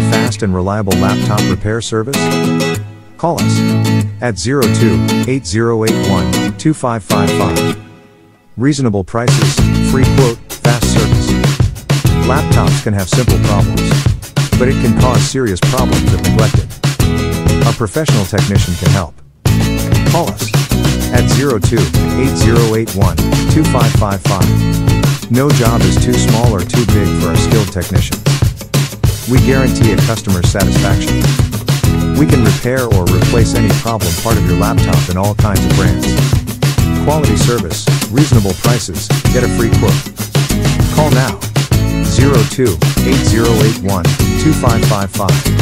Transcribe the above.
a fast and reliable laptop repair service? Call us at 02-8081-2555. Reasonable prices, free quote, fast service. Laptops can have simple problems, but it can cause serious problems if neglected. A professional technician can help. Call us at 02-8081-2555. No job is too small or too big for our skilled technicians. We guarantee a customer's satisfaction. We can repair or replace any problem part of your laptop in all kinds of brands. Quality service, reasonable prices, get a free quote. Call now. 02-8081-2555.